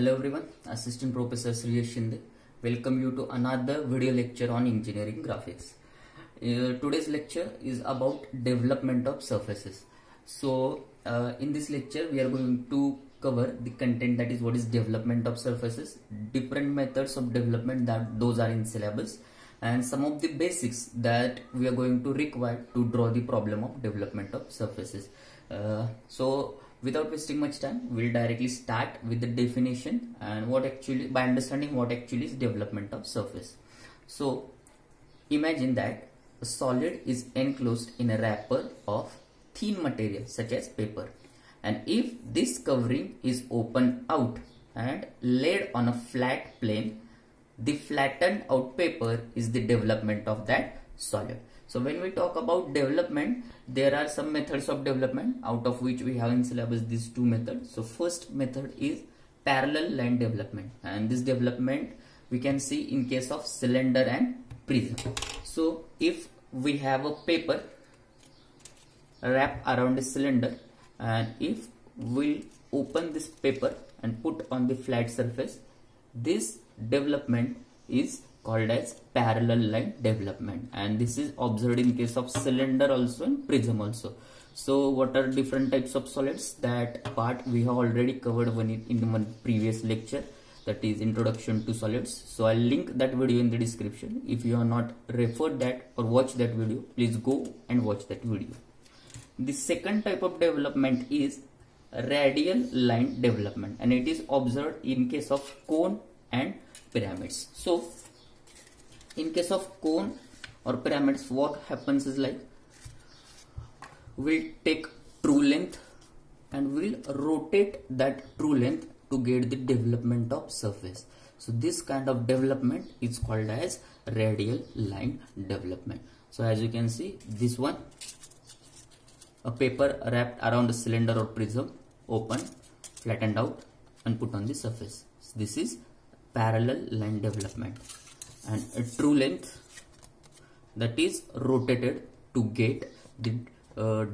Hello everyone, Assistant Professor Shriyash Shinde. Welcome you to another video lecture on engineering graphics. Today's lecture is about development of surfaces. So in this lecture we are going to cover the content, that is what is development of surfaces, different methods of development, that those are in syllabus, and some of the basics that we are going to require to draw the problem of development of surfaces. So without wasting much time, we'll directly start with the definition and what actually, by understanding what actually is development of surface. So imagine that a solid is enclosed in a wrapper of thin material such as paper, and if this covering is opened out and laid on a flat plane, the flattened out paper is the development of that solid. So when we talk about development, there are some methods of development, out of which we have in syllabus these two methods. So first method is parallel line development, and this development we can see in case of cylinder and prism. So if we have a paper wrap around a cylinder, and if we open this paper and put on the flat surface, this development is called as parallel line development, and this is observed in case of cylinder also and prism also. So what are different types of solids? That part we have already covered in one previous lecture, that is introduction to solids. So I'll link that video in the description. If you have not referred that or watched that video, please go and watch that video. The second type of development is radial line development, and it is observed in case of cone and pyramids. So in case of cone or pyramids, what happens is, like, we'll take true length and we'll rotate that true length to get the development of surface. So this kind of development is called as radial line development. So as you can see, this one, a paper wrapped around a cylinder or prism, open, flattened out and put on the surface. So this is parallel line development. And a true length that is rotated to get the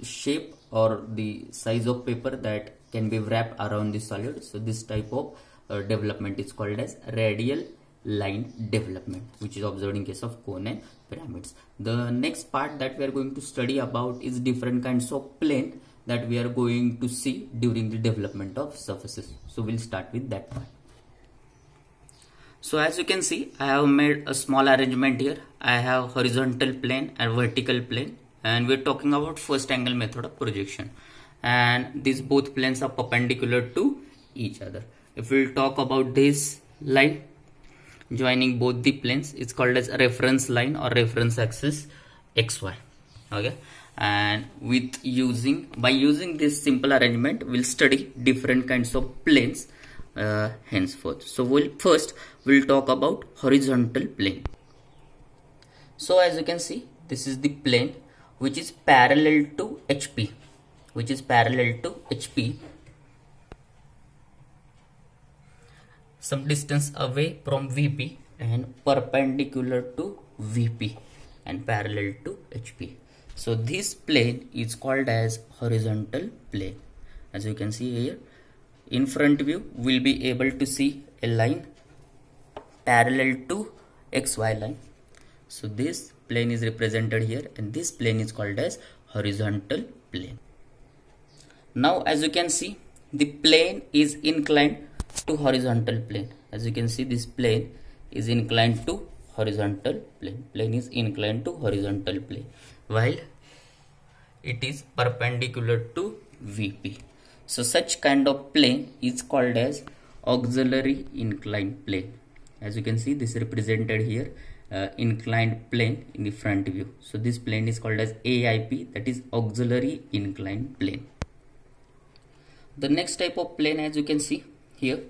shape or the size of paper that can be wrapped around the solid. So this type of development is called as radial line development, which is observed in case of cone and pyramids. The next part that we are going to study about is different kinds of plane that we are going to see during the development of surfaces. So we'll start with that part. So as you can see, I have made a small arrangement here. I have horizontal plane and vertical plane, and we're talking about first angle method of projection, and these both planes are perpendicular to each other. If we'll talk about this line joining both the planes, it's called as a reference line or reference axis XY. Okay, and by using this simple arrangement, we'll study different kinds of planes henceforth. So we'll talk about horizontal plane. So as you can see, this is the plane which is parallel to HP, some distance away from VP and perpendicular to VP and parallel to HP. So this plane is called as horizontal plane. As you can see here, in front view we'll be able to see a line parallel to XY line. So this plane is represented here, and this plane is called as horizontal plane. Now as you can see, the plane is inclined to horizontal plane. As you can see, this plane is inclined to horizontal plane. Plane is inclined to horizontal plane, while it is perpendicular to VP. So such kind of plane is called as auxiliary inclined plane. As you can see, this is represented here, inclined plane in the front view. So this plane is called as AIP, that is auxiliary inclined plane. The next type of plane, as you can see here,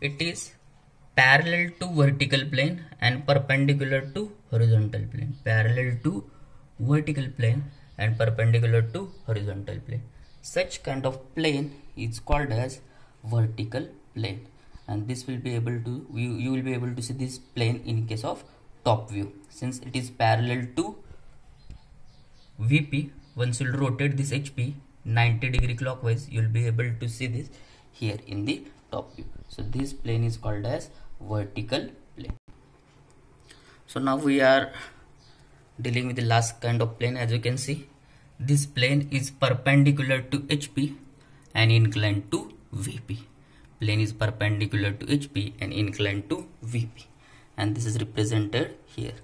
it is parallel to vertical plane and perpendicular to horizontal plane. Parallel to vertical plane and perpendicular to horizontal plane. Such kind of plane is called as vertical plane, and this will be able to, you will be able to see this plane in case of top view. Since it is parallel to VP, once you will rotate this HP 90 degree clockwise, you will be able to see this here in the top view. So this plane is called as vertical plane. So now we are dealing with the last kind of plane. As you can see, this plane is perpendicular to HP and inclined to VP. Plane is perpendicular to HP and inclined to VP, and this is represented here,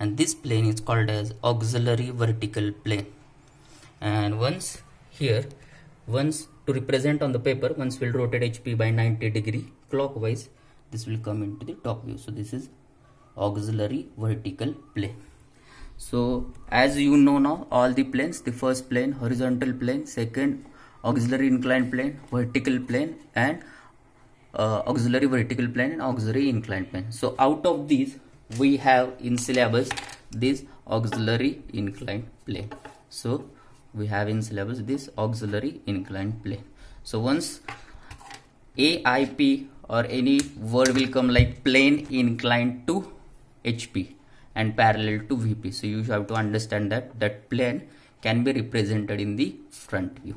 and this plane is called as auxiliary vertical plane. And once to represent on the paper, once we'll rotate HP by 90 degree clockwise, this will come into the top view. So this is auxiliary vertical plane. So as you know now, all the planes, the first plane, horizontal plane, second auxiliary inclined plane, vertical plane, and auxiliary vertical plane and auxiliary inclined plane. So out of these, we have in syllabus this auxiliary inclined plane. So we have in syllabus this auxiliary inclined plane. So once AIP or any word will come like plane inclined to HP and parallel to VP, so you have to understand that that plane can be represented in the front view.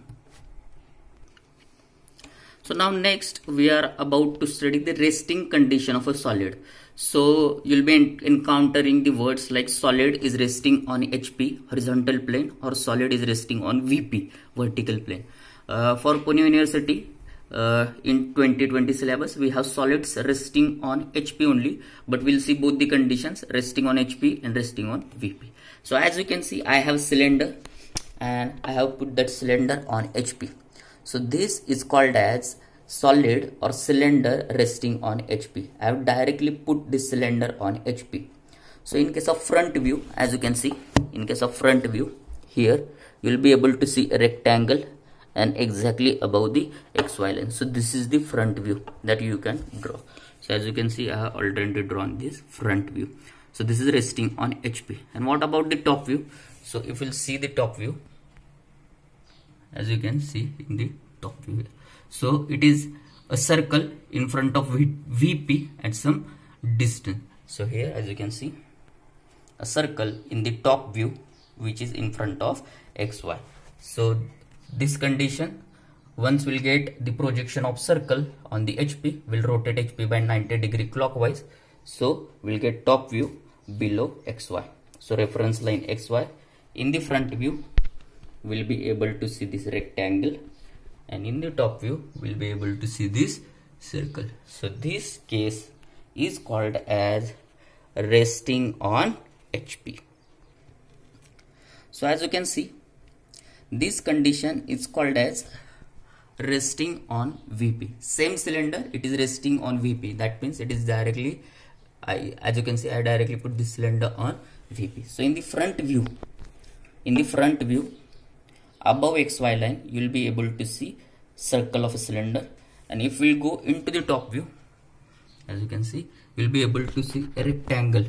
So now next we are about to study the resting condition of a solid. So you'll be encountering the words like solid is resting on HP, horizontal plane, or solid is resting on VP, vertical plane. For Pune University in 2020 syllabus, we have solids resting on HP only, but we'll see both the conditions, resting on HP and resting on VP. So as you can see, I have cylinder and I have put that cylinder on HP. So this is called as solid or cylinder resting on HP. I have directly put this cylinder on HP. So in case of front view, as you can see, in case of front view, here you will be able to see a rectangle and exactly above the XY line. So this is the front view that you can draw. So as you can see, I have already drawn this front view. So this is resting on HP. And what about the top view? So if you'll see the top view, as you can see in the top view, so it is a circle in front of VP at some distance. So here, as you can see, a circle in the top view which is in front of XY. So this condition, once we'll get the projection of circle on the HP, we'll rotate HP by 90 degree clockwise, so we'll get top view below XY. So reference line XY. In the front view, we'll be able to see this rectangle, and in the top view we'll be able to see this circle. So this case is called as resting on HP. So as you can see, this condition is called as resting on VP. Same cylinder, it is resting on VP. That means it is directly, as you can see, I directly put this cylinder on VP. So in the front view, above XY line, you will be able to see circle of a cylinder. And if we go into the top view, as you can see, you will be able to see a rectangle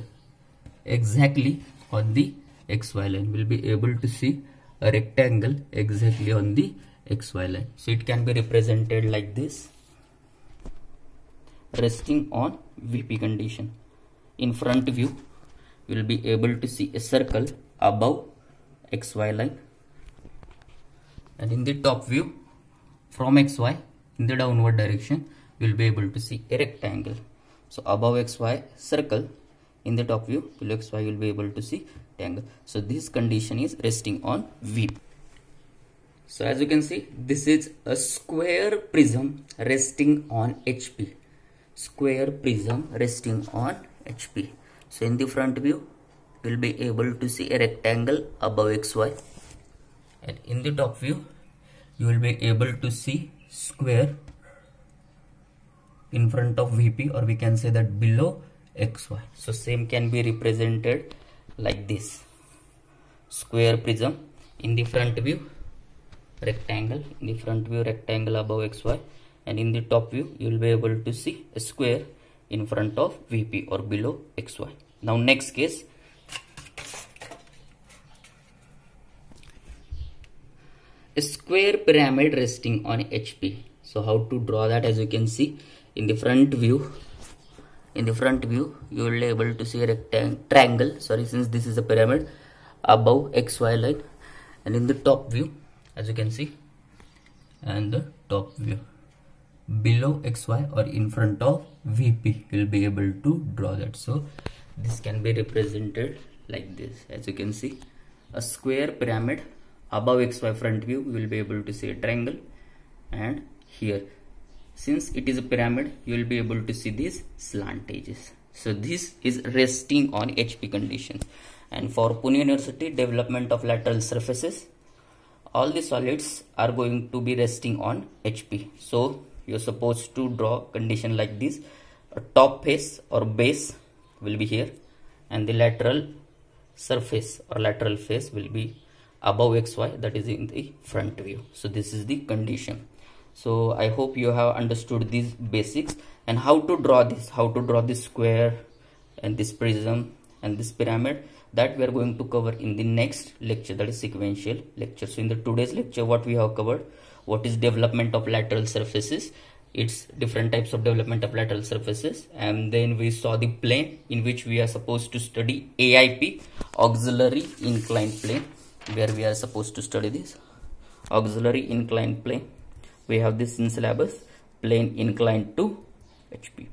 exactly on the XY line. We will be able to see a rectangle exactly on the XY line. So it can be represented like this, resting on VP condition. In front view, you will be able to see a circle above XY line. And in the top view, from XY in the downward direction, you will be able to see a rectangle. So above XY circle, in the top view below XY you will be able to see rectangle. So this condition is resting on VP. So as you can see, this is a square prism resting on HP. Square prism resting on HP. So in the front view, you will be able to see a rectangle above XY. And in the top view, you will be able to see square in front of VP, or we can say that below XY. So same can be represented like this. Square prism in the front view, rectangle. In the front view, rectangle above XY. And in the top view, you will be able to see a square in front of VP or below XY. Now next case. A square pyramid resting on HP. So how to draw that? As you can see, in the front view, you will be able to see a rectangle. Sorry, since this is a pyramid, above XY line. And in the top view, as you can see, and the top view, below xy or in front of VP, we'll be able to draw that. So this can be represented like this. As you can see, a square pyramid above xy front view, we will be able to see a triangle, and here since it is a pyramid, you will be able to see these slant edges. So this is resting on HP conditions. And for Pune University, development of lateral surfaces, all the solids are going to be resting on HP. So you're supposed to draw condition like this. A top face or base will be here, and the lateral surface or lateral face will be above XY, that is in the front view. So this is the condition. So I hope you have understood these basics and how to draw this, how to draw this square and this prism and this pyramid, that we are going to cover in the next lecture, that is sequential lecture. So in the today's lecture, what we have covered, what is development of lateral surfaces, its different types of development of lateral surfaces, and then we saw the plane in which we are supposed to study AIP, auxiliary inclined plane, where we are supposed to study this auxiliary inclined plane. We have this in syllabus, plane inclined to HP.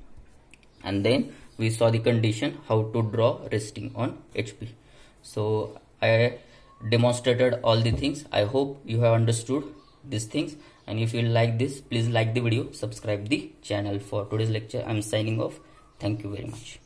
And then we saw the condition, how to draw resting on HP. So I demonstrated all the things. I hope you have understood these things. And if you like this, please like the video, subscribe the channel. For today's lecture, I'm signing off. Thank you very much.